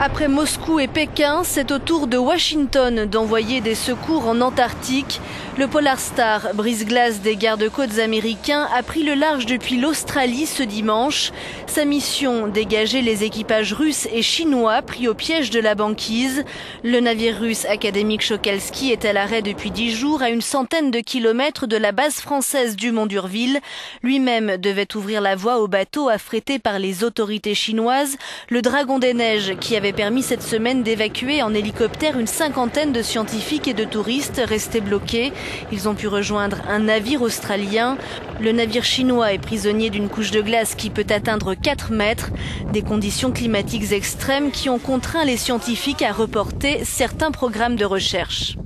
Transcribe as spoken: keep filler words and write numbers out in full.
Après Moscou et Pékin, c'est au tour de Washington d'envoyer des secours en Antarctique. Le Polar Star, brise-glace des gardes-côtes américains, a pris le large depuis l'Australie ce dimanche. Sa mission, dégager les équipages russes et chinois pris au piège de la banquise. Le navire russe Akademik Chokalskii est à l'arrêt depuis dix jours à une centaine de kilomètres de la base française Dumont d'Urville. Lui-même devait ouvrir la voie aux bateaux affrétés par les autorités chinoises. Le Dragon des Neiges, qui avait permis cette semaine d'évacuer en hélicoptère une cinquantaine de scientifiques et de touristes restés bloqués. Ils ont pu rejoindre un navire australien. Le navire chinois est prisonnier d'une couche de glace qui peut atteindre quatre mètres. Des conditions climatiques extrêmes qui ont contraint les scientifiques à reporter certains programmes de recherche.